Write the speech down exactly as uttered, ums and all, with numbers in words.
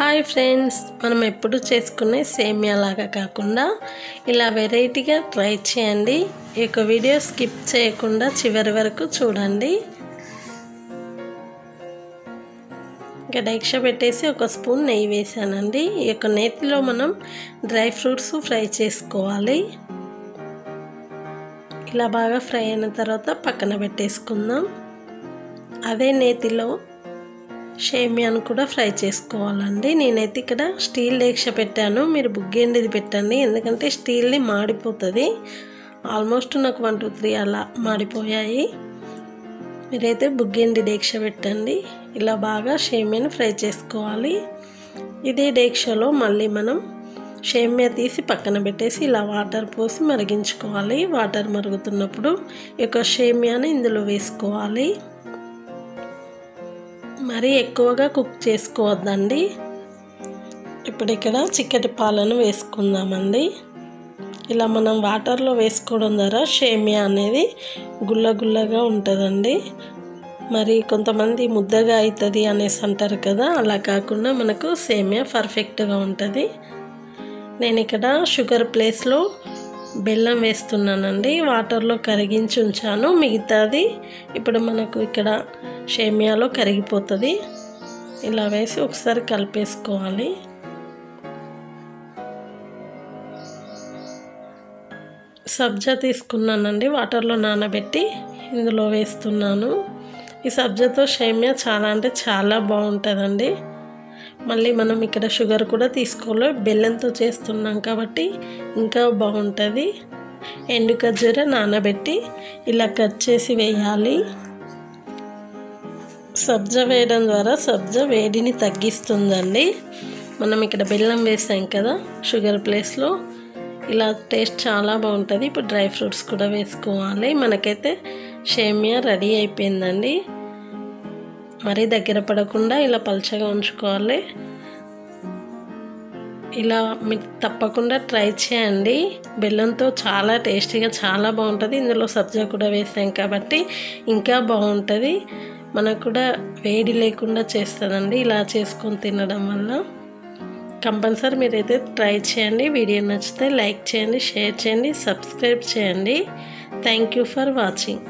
Hi friends, మనం ఎప్పుడు చేసుకునే సేమియా లాగా కాకుండా ఇలా వెరైటీగా ట్రై చేయండి. ఈ యొక్క వీడియో స్కిప్ చేయకుండా చివరి వరకు చూడండి. ఇంకా డైక్ష పెట్టేసి ఒక స్పూన్ నెయ్యి వేసానండి. ఈ యొక్క నెయ్యిలో మనం డ్రై ఫ్రూట్స్ ఫ్రై చేసుకోవాలి. ఇలా బాగా ఫ్రై అయిన తర్వాత పక్కన పెట్టేసుకుందాం. అదే నెయ్యిలో సేమియాను కూడా ఫ్రై చేసుకోవాలండి. నేనైతే ఇక్కడ స్టీల్ డైక్ష పెట్టాను, మీరు బుగ్గేండిది పెట్టండి, ఎందుకంటే స్టీల్ది మాడిపోతుంది. ఆల్మోస్ట్ నాకు వన్ టూ త్రీ అలా మాడిపోయాయి. మీరైతే బుగ్గేండి డైక్ష పెట్టండి. ఇలా బాగా సేమియాను ఫ్రై చేసుకోవాలి. ఇదే డైక్షలో మళ్ళీ మనం సేమియా తీసి పక్కన పెట్టేసి ఇలా వాటర్ పోసి మరిగించుకోవాలి. వాటర్ మరుగుతున్నప్పుడు ఇక సేమియాని ఇందులో వేసుకోవాలి. మరీ ఎక్కువగా కుక్ చేసుకోవద్దండి. ఇప్పుడు ఇక్కడ చిక్కటి పాలను వేసుకుందామండి. ఇలా మనం వాటర్లో వేసుకోవడం ద్వారా సేమియా అనేది గుల్ల గుల్లగా ఉంటుందండి. మరి కొంతమంది ముద్దగా అవుతుంది అనేసి అంటారు కదా, అలా కాకుండా మనకు సేమియా పర్ఫెక్ట్గా ఉంటుంది. నేను ఇక్కడ షుగర్ ప్లేస్లో బెల్లం వేస్తున్నానండి. వాటర్లో కరిగించి ఉంచాను, మిగతాది ఇప్పుడు మనకు ఇక్కడ సేమియాలో కరిగిపోతుంది. ఇలా వేసి ఒకసారి కలిపేసుకోవాలి. సబ్జా తీసుకున్నానండి, వాటర్లో నానబెట్టి ఇందులో వేస్తున్నాను. ఈ సబ్జాతో సేమియా చాలా అంటే చాలా బాగుంటుందండి. మళ్ళీ మనం ఇక్కడ షుగర్ కూడా తీసుకోవాలి, బెల్లంతో చేస్తున్నాం కాబట్టి ఇంకా బాగుంటుంది. ఎండు ఖర్జూర నానబెట్టి ఇలా కట్ చేసి వేయాలి. సబ్జా వేయడం ద్వారా సబ్జా వేడిని తగ్గిస్తుందండి. మనం ఇక్కడ బెల్లం వేసాం కదా షుగర్ ప్లేస్లో, ఇలా టేస్ట్ చాలా బాగుంటుంది. ఇప్పుడు డ్రై ఫ్రూట్స్ కూడా వేసుకోవాలి. మనకైతే సేమియా రెడీ అయిపోయిందండి. మరీ దగ్గర పడకుండా ఇలా పల్చగా ఉంచుకోవాలి. ఇలా మీకు తప్పకుండా ట్రై చేయండి. బెల్లంతో చాలా టేస్టీగా చాలా బాగుంటుంది. ఇందులో సబ్జా కూడా వేసాం కాబట్టి ఇంకా బాగుంటుంది. మనకు కూడా వేడి లేకుండా చేస్తుందండి. ఇలా చేసుకొని తినడం వల్ల కంపల్సరీ మీరైతే ట్రై చేయండి. వీడియో నచ్చితే లైక్ చేయండి, షేర్ చేయండి, సబ్స్క్రైబ్ చేయండి. Thank you for watching.